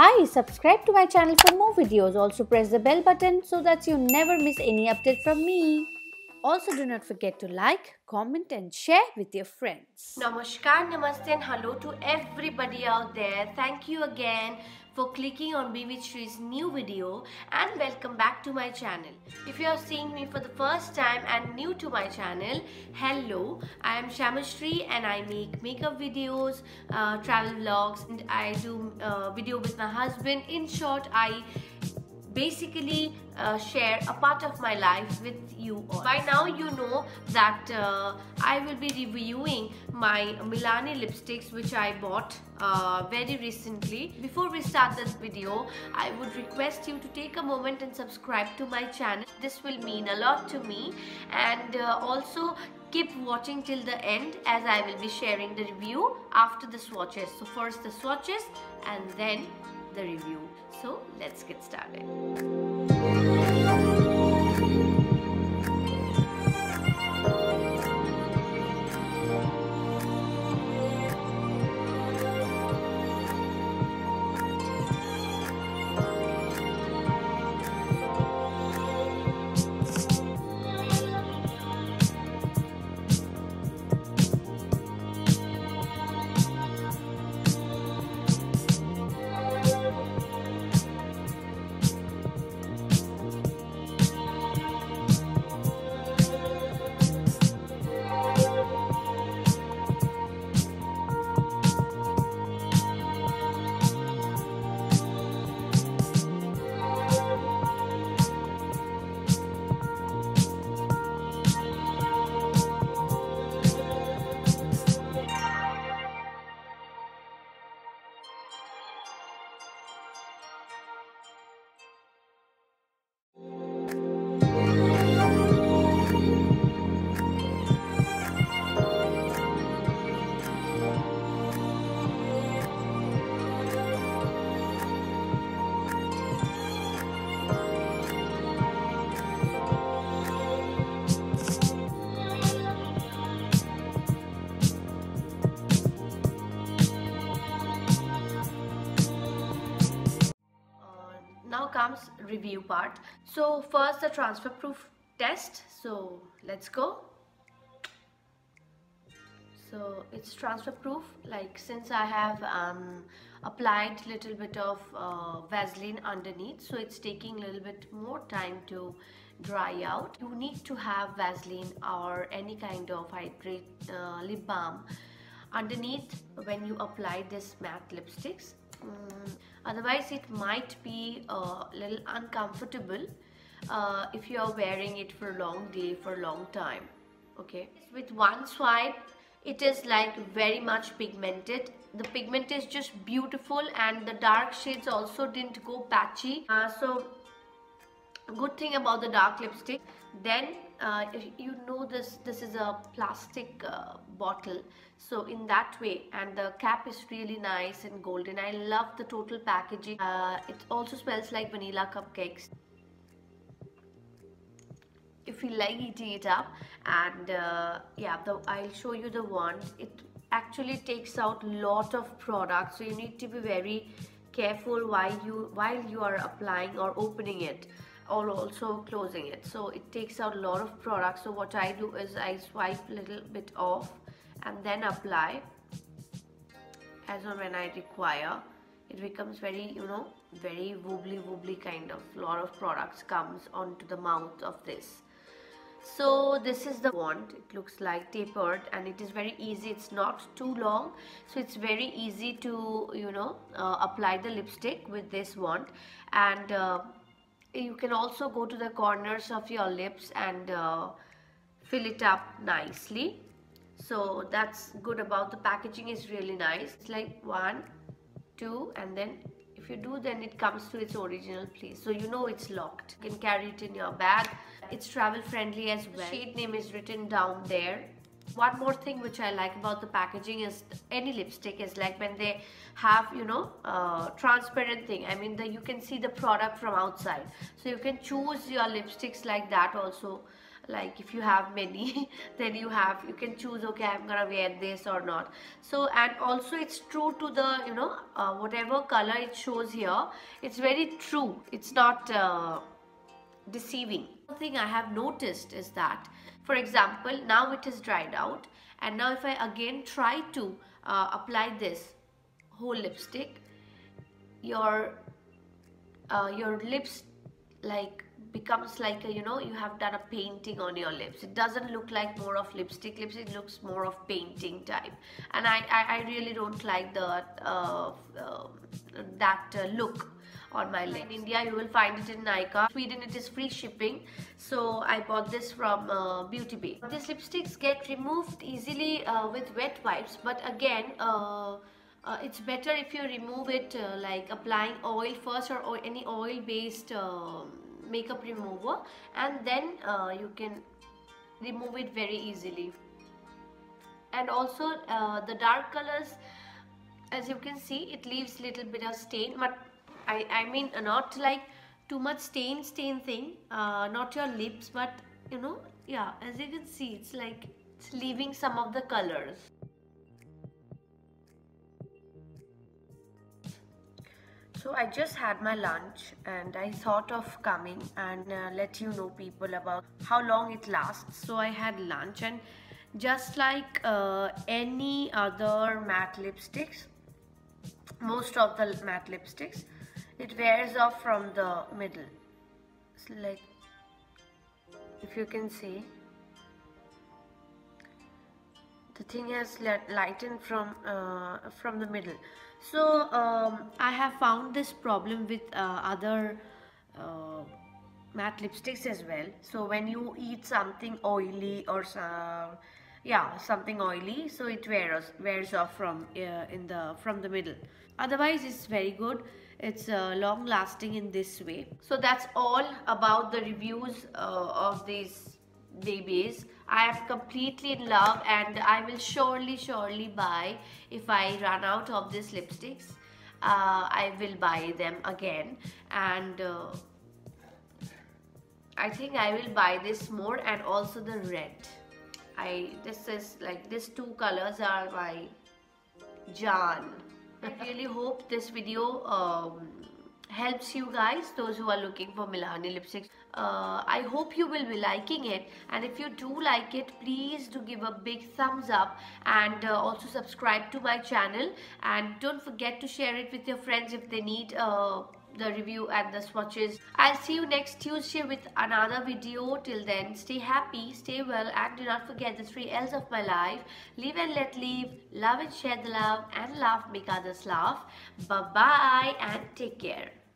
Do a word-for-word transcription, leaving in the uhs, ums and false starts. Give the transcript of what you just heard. Hi, subscribe to my channel for more videos. Also press the bell button so that you never miss any update from me. Also do not forget to like, comment and share with your friends. Namaskar, namaste and hello to everybody out there. Thank you again for clicking on BeWidShree's new video and welcome back to my channel. If you are seeing me for the first time and new to my channel, hello, I am Shyamashree and I make makeup videos, uh, travel vlogs and I do uh, video with my husband. In short, I basically uh, share a part of my life with you all. By now you know that uh, I will be reviewing my Milani lipsticks which I bought uh, very recently. Before we start this video, I would request you to take a moment and subscribe to my channel. This will mean a lot to me, and uh, also keep watching till the end as I will be sharing the review after the swatches. So first the swatches and then the review. So let's get started. Comes review part. So first the transfer proof test. So let's go. So it's transfer proof, like since I have um, applied little bit of uh, Vaseline underneath, so it's taking a little bit more time to dry out. You need to have Vaseline or any kind of hydrate uh, lip balm underneath when you apply this matte lipsticks. Mm, otherwise it might be a uh, little uncomfortable uh, if you are wearing it for a long day, for a long time. Okay, with one swipe it is like very much pigmented. The pigment is just beautiful and the dark shades also didn't go patchy, uh, so good thing about the dark lipstick. Then uh, you know this this is a plastic uh, bottle, so in that way, and the cap is really nice and golden. I love the total packaging. Uh, it also smells like vanilla cupcakes. If you like eating it up, and uh, yeah, the, I'll show you the wand. It actually takes out lot of product, so you need to be very careful while you while you are applying or opening it, or also closing it. So it takes out a lot of products. So what I do is I swipe a little bit off and then apply as and when I require. It becomes very, you know, very wobbly wobbly kind of, lot of products comes onto the mouth of this. So this is the wand. It looks like tapered and it is very easy. It's not too long, so it's very easy to, you know, uh, apply the lipstick with this wand. And uh, you can also go to the corners of your lips and uh, fill it up nicely. So that's good about the packaging, is really nice. It's like one, two, and then if you do, then it comes to its original place. So you know it's locked. You can carry it in your bag. It's travel friendly as well. The shade name is written down there. One more thing which I like about the packaging is any lipstick is like when they have, you know, uh, transparent thing. I mean, the, you can see the product from outside. So you can choose your lipsticks like that also. like if you have many then you have you can choose, okay, I'm gonna wear this or not. So, and also it's true to the, you know, uh, whatever color it shows here, it's very true, it's not uh, deceiving. One thing I have noticed is that, for example, now it has dried out, and now if I again try to uh, apply this whole lipstick, your uh, your lips like becomes like a, you know, you have done a painting on your lips. It doesn't look like more of lipstick lips, it looks more of painting type, and I, I, I really don't like the uh, uh, that uh, look on my lips. In India you will find it in Nykaa. Sweden it is free shipping, so I bought this from uh, Beauty Bay. These lipsticks get removed easily uh, with wet wipes, but again uh, Uh, it's better if you remove it uh, like applying oil first, or, or any oil based uh, makeup remover, and then uh, you can remove it very easily. And also uh, the dark colors, as you can see, it leaves little bit of stain, but I, I mean uh, not like too much stain stain thing, uh, not your lips, but you know, yeah, as you can see, it's like it's leaving some of the colors. So I just had my lunch and I thought of coming and uh, let you know people about how long it lasts. So I had lunch, and just like uh, any other matte lipsticks, most of the matte lipsticks, it wears off from the middle. So like if you can see, the thing has lightened from uh, from the middle. So um, I have found this problem with uh, other uh, matte lipsticks as well. So when you eat something oily or uh, yeah, something oily, so it wears wears off from uh, in the from the middle. Otherwise, it's very good. It's uh, long lasting in this way. So that's all about the reviews uh, of these babies. I am completely in love, and I will surely surely buy. If I run out of these lipsticks, uh, I will buy them again, and uh, I think I will buy this more, and also the red. I this is like these two colors are my jaan. I really hope this video um, helps you guys, those who are looking for Milani lipsticks. Uh, I hope you will be liking it, and if you do like it, please do give a big thumbs up, and uh, also subscribe to my channel, and don't forget to share it with your friends if they need uh, the review and the swatches. I'll see you next Tuesday with another video. Till then, stay happy, stay well, and do not forget the three L's of my life: live and let live, love and share the love, and laugh make others laugh. Bye bye and take care.